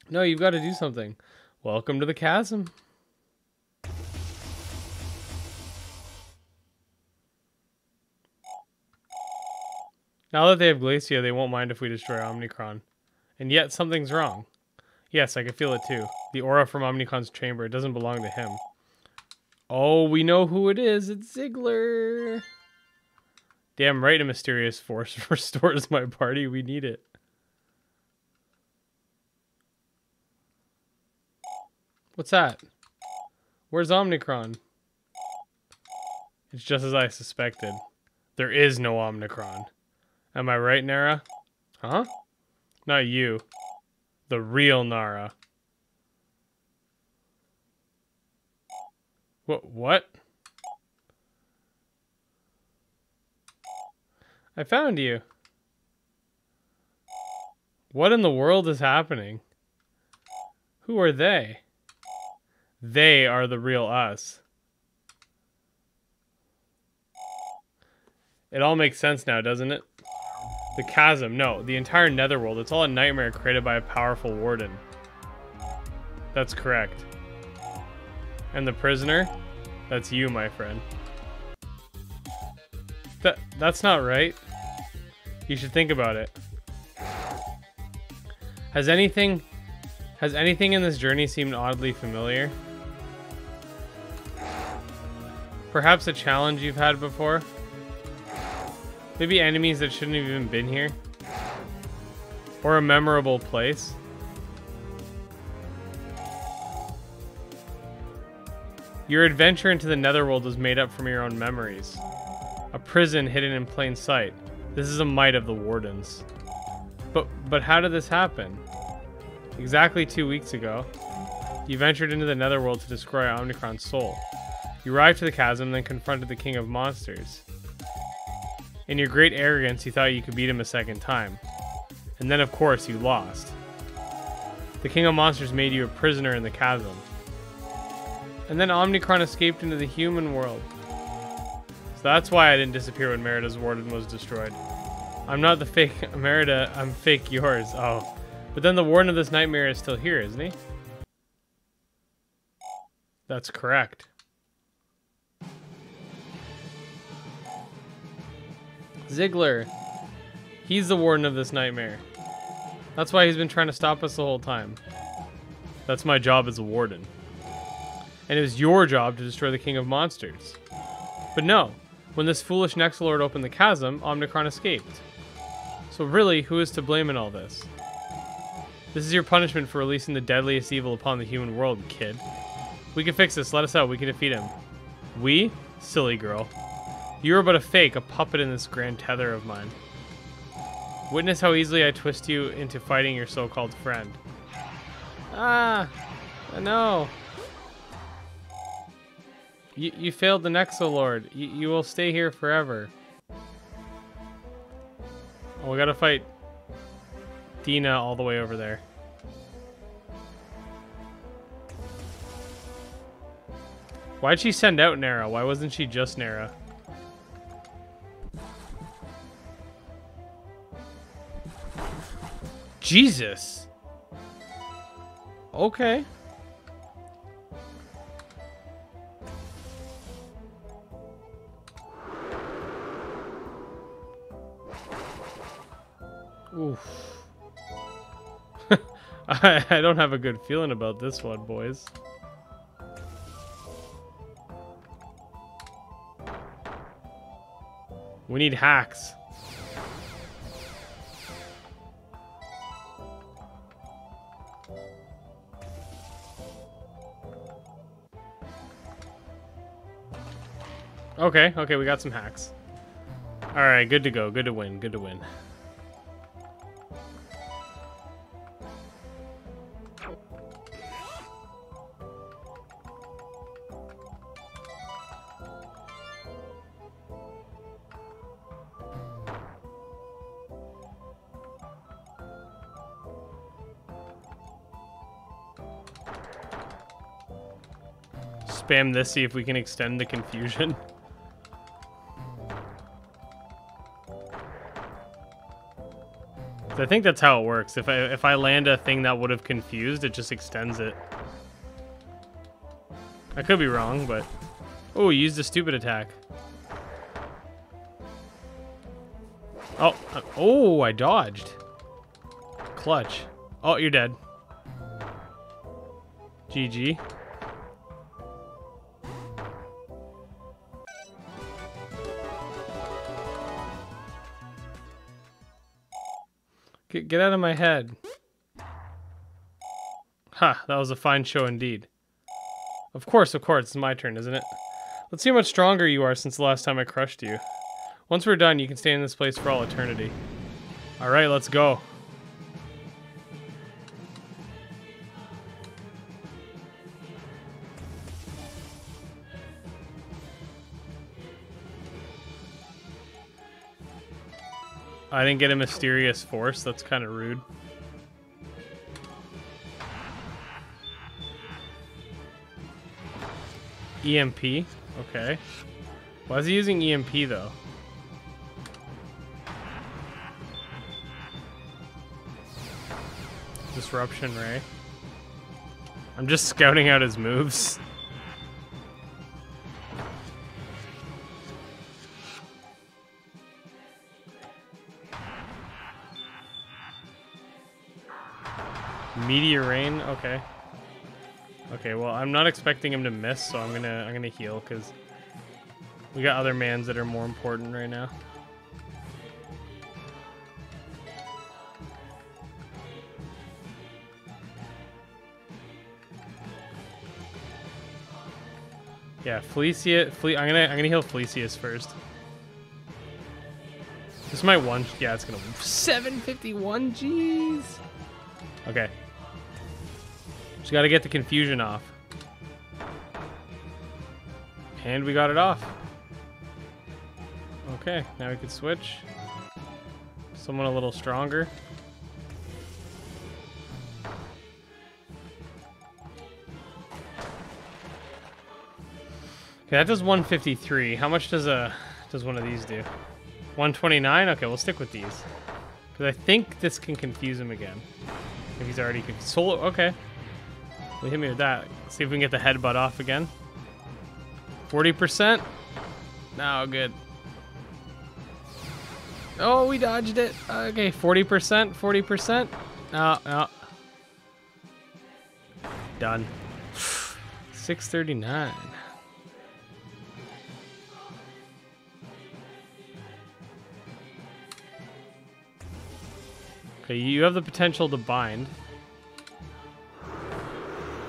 No, you've got to do something. Welcome to the Chasm. Now that they have Glacia, they won't mind if we destroy Omnicron. And yet, something's wrong. Yes, I can feel it too. The aura from Omnicron's chamber, it doesn't belong to him. Oh, we know who it is. It's Ziggler. Damn right a mysterious force restores my party. We need it. What's that? Where's Omnicron? It's just as I suspected. There is no Omnicron. Am I right, Nara? Huh? Not you. The real Nara. What? I found you. What in the world is happening? Who are they? They are the real us. It all makes sense now, doesn't it? The Chasm, no, the entire Netherworld. It's all a nightmare created by a powerful warden. That's correct. And the prisoner? That's you, my friend. That's not right. You should think about it. Has anything in this journey seemed oddly familiar? Perhaps a challenge you've had before? Maybe enemies that shouldn't have even been here. Or a memorable place. Your adventure into the Netherworld was made up from your own memories. A prison hidden in plain sight. This is a might of the Wardens. But how did this happen? Exactly 2 weeks ago, you ventured into the Netherworld to destroy Omnicron's soul. You arrived to the Chasm, then confronted the King of Monsters. In your great arrogance, you thought you could beat him a second time. And then, of course, you lost. The King of Monsters made you a prisoner in the Chasm. And then Omnicron escaped into the human world. So that's why I didn't disappear when Merida's warden was destroyed. I'm not the fake Merida, I'm fake yours. Oh. But then the warden of this nightmare is still here, isn't he? That's correct. Ziggler, he's the warden of this nightmare. That's why he's been trying to stop us the whole time. That's my job as a warden. And it was your job to destroy the King of Monsters. But no, when this foolish Nexolord opened the Chasm, Omnicron escaped. So really, who is to blame in all this? This is your punishment for releasing the deadliest evil upon the human world, kid. We can fix this, let us out, we can defeat him. We? Silly girl. You are but a fake, a puppet in this grand tether of mine. Witness how easily I twist you into fighting your so-called friend. Ah, I know. You failed the Nexolord. You will stay here forever. Oh, we gotta fight Dina all the way over there. Why'd she send out Nara? Why wasn't she just Nara? Jesus. Okay. Oof. I don't have a good feeling about this one, boys. We need hacks. Okay, okay, we got some hacks. All right, good to go, good to win, good to win. Spam this, see if we can extend the confusion. I think that's how it works. If I land a thing that would have confused, it just extends it. I could be wrong, but... Oh, he used a stupid attack. Oh, oh, I dodged. Clutch. Oh, you're dead. GG. Get out of my head. Ha, that was a fine show indeed. Of course, it's my turn, isn't it? Let's see how much stronger you are since the last time I crushed you. Once we're done, you can stay in this place for all eternity. Alright, let's go. I didn't get a mysterious force. That's kind of rude. EMP? Okay. Why is he using EMP, though? Disruption Ray. I'm just scouting out his moves. Meteor rain, okay. Okay, well, I'm not expecting him to miss, so I'm gonna heal because we got other mans that are more important right now. Yeah, Felicius. I'm gonna heal Felicius first. This might one. Yeah, it's gonna 751. Jeez. Okay. Just gotta get the confusion off. And we got it off. Okay, now we can switch. Someone a little stronger. Okay, that does 153. How much does one of these do? 129? Okay, we'll stick with these. Because I think this can confuse him again. If he's already solo, okay. Well, hit me with that. Let's see if we can get the headbutt off again. 40%? No, good. Oh, we dodged it. Okay, 40%, 40%. No. Done. 639. Okay, you have the potential to bind.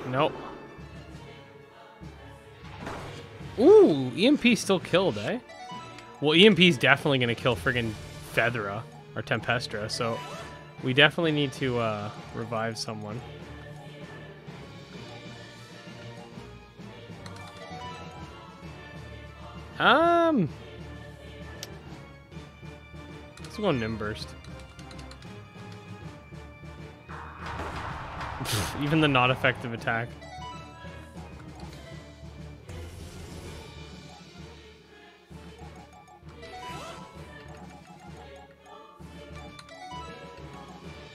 Nope. Ooh, EMP still killed, eh? Well, EMP's definitely gonna kill friggin' Ventra or Tempestra, so we definitely need to revive someone. Let's go Nimburst. Even the not effective attack.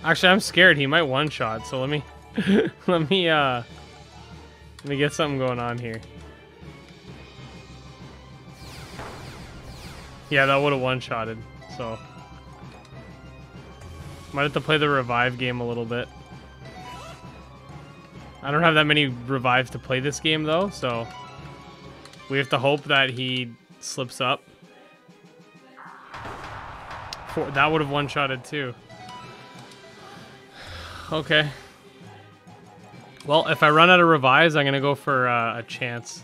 Actually, I'm scared he might one-shot, so let me let me get something going on here. Yeah, that would have one-shotted, so might have to play the revive game a little bit. I don't have that many revives to play this game though, so we have to hope that he slips up. That would have one-shotted too. Okay. Well, if I run out of revives, I'm gonna go for a chance.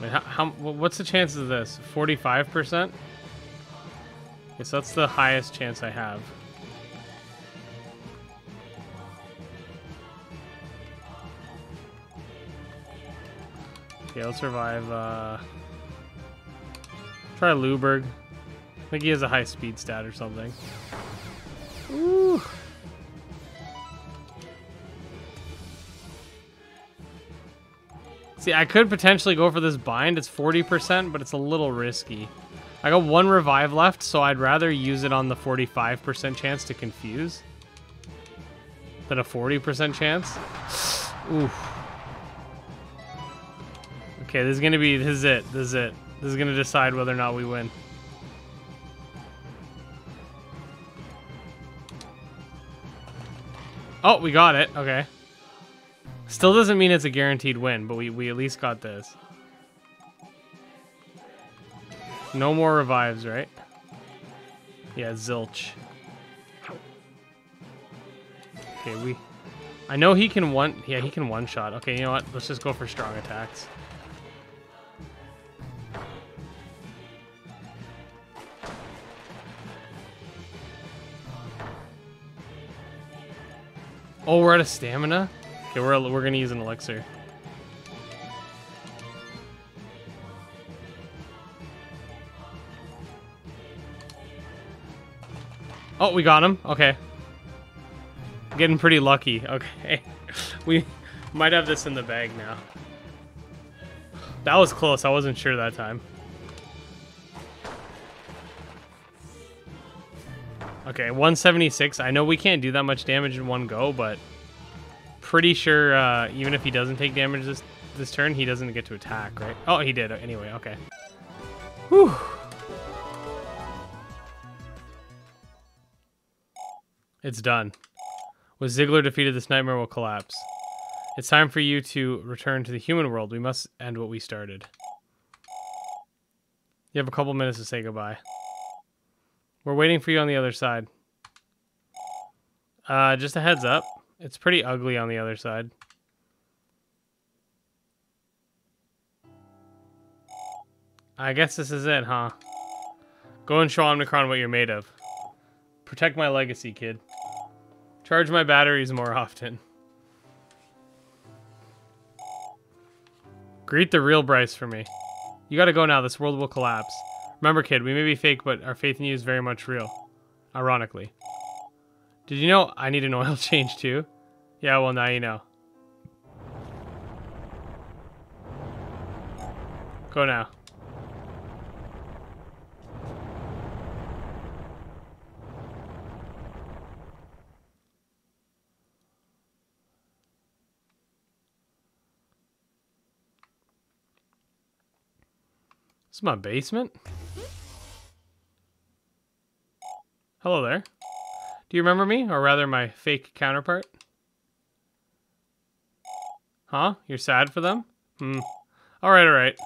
Wait, what's the chance of this? 45%? Yes, that's the highest chance I have. Okay, let's revive. Try Luberg. I think he has a high speed stat or something. Ooh. See, I could potentially go for this bind. It's 40%, but it's a little risky. I got one revive left, so I'd rather use it on the 45% chance to confuse than a 40% chance. Oof. Okay, this is gonna be, this is it, this is it. This is gonna decide whether or not we win. Oh, we got it, okay. Still doesn't mean it's a guaranteed win, but we at least got this. No more revives, right? Yeah, zilch. Okay, I know he can one-shot. Okay, you know what? Let's just go for strong attacks. Oh, we're out of stamina? Okay, we're gonna use an elixir. Oh, we got him. Okay. Getting pretty lucky. Okay. We might have this in the bag now. That was close. I wasn't sure that time. Okay, 176. I know we can't do that much damage in one go, but pretty sure even if he doesn't take damage this turn, he doesn't get to attack, right? Oh, he did. Anyway, okay. Whew. It's done. With Ziggler defeated, this nightmare will collapse. It's time for you to return to the human world. We must end what we started. You have a couple minutes to say goodbye. We're waiting for you on the other side. Just a heads up. It's pretty ugly on the other side. I guess this is it, huh? Go and show Omnicron what you're made of. Protect my legacy, kid. Charge my batteries more often. Greet the real Bryce for me. You gotta go now. This world will collapse. Remember, kid, we may be fake, but our faith in you is very much real. Ironically. Did you know I need an oil change too? Yeah, well, now you know. Go now. This is my basement? Hello there. Do you remember me? Or rather, my fake counterpart? Huh? You're sad for them? Hmm. Alright, alright.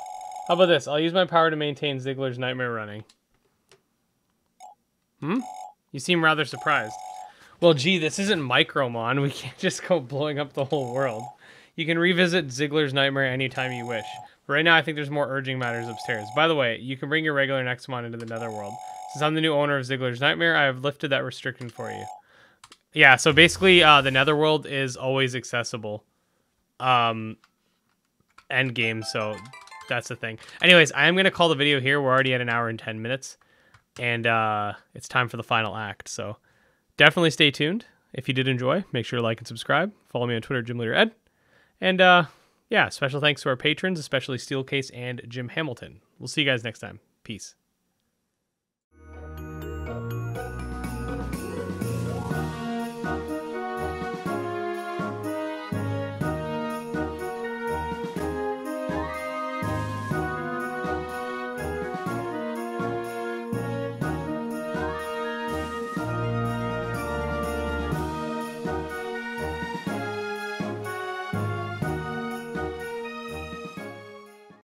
How about this? I'll use my power to maintain Ziggler's nightmare running. Hmm? You seem rather surprised. Well, gee, this isn't Micromon. We can't just go blowing up the whole world. You can revisit Ziggler's nightmare anytime you wish. But right now, I think there's more urgent matters upstairs. By the way, you can bring your regular Nexomon into the Netherworld. Since I'm the new owner of Ziggler's Nightmare, I have lifted that restriction for you. Yeah, so basically, the Netherworld is always accessible. End game, so that's the thing. Anyways, I am going to call the video here. We're already at an hour and 10 minutes. And it's time for the final act. So definitely stay tuned. If you did enjoy, make sure to like and subscribe. Follow me on Twitter, Gym Leader Ed. And yeah, special thanks to our patrons, especially Steelcase and Jim Hamilton. We'll see you guys next time. Peace.